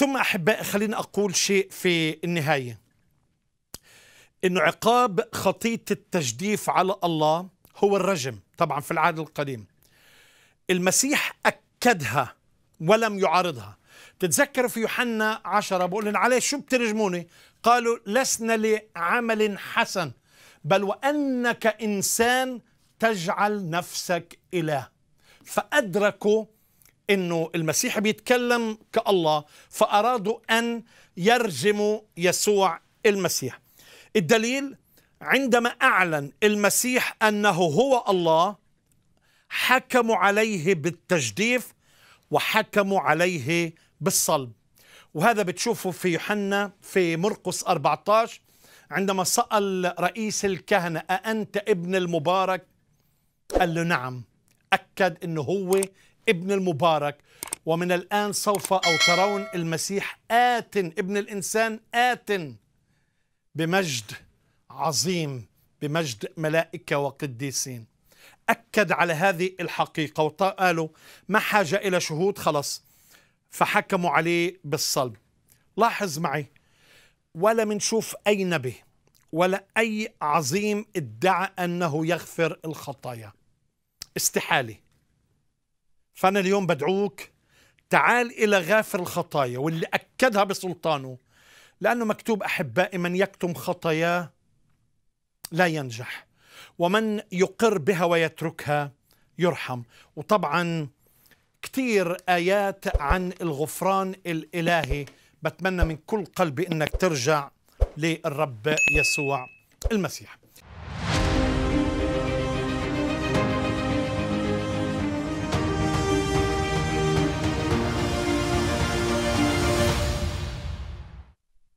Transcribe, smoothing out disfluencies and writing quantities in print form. ثم أحبائي خليني أقول شيء في النهاية، إنه عقاب خطية التجديف على الله هو الرجم طبعا في العهد القديم. المسيح أكدها ولم يعارضها. تتذكروا في يوحنا 10 بقول لهم عليه شو بترجموني؟ قالوا لسنا لعمل حسن بل وأنك إنسان تجعل نفسك إله. فأدركوا إنه المسيح بيتكلم كالله، فأرادوا أن يرجموا يسوع المسيح. الدليل عندما أعلن المسيح أنه هو الله حكموا عليه بالتجديف وحكموا عليه بالصلب، وهذا بتشوفه في يوحنا في مرقس 14 عندما سأل رئيس الكهنة أأنت ابن المبارك؟ قال له نعم. أكد أنه هو ابن المبارك، ومن الآن سوف أو ترون المسيح آت ابن الإنسان آت بمجد عظيم بمجد ملائكة وقديسين. أكد على هذه الحقيقة وقالوا ما حاجة إلى شهود خلص، فحكموا عليه بالصلب. لاحظ معي، ولا منشوف أي نبي ولا أي عظيم ادعى أنه يغفر الخطايا، استحالة. فأنا اليوم بدعوك تعال إلى غافر الخطايا واللي أكدها بسلطانه، لأنه مكتوب أحبائي من يكتم خطاياه لا ينجح ومن يقر بها ويتركها يرحم. وطبعا كتير آيات عن الغفران الإلهي، بتمنى من كل قلبي أنك ترجع للرب يسوع المسيح.